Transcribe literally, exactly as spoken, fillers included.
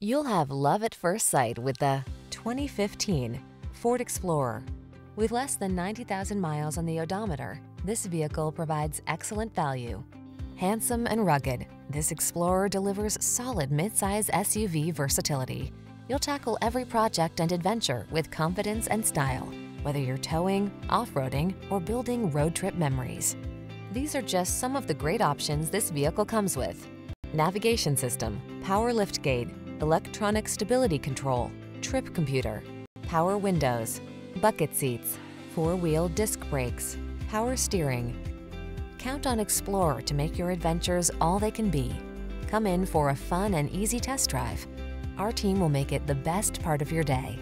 You'll have love at first sight with the twenty fifteen Ford Explorer. With less than ninety thousand miles on the odometer, this vehicle provides excellent value. Handsome and rugged, this Explorer delivers solid midsize S U V versatility. You'll tackle every project and adventure with confidence and style, whether you're towing, off-roading, or building road trip memories. These are just some of the great options this vehicle comes with: navigation system, power liftgate, electronic stability control, trip computer, power windows, bucket seats, four-wheel disc brakes, power steering. Count on Explorer to make your adventures all they can be. Come in for a fun and easy test drive. Our team will make it the best part of your day.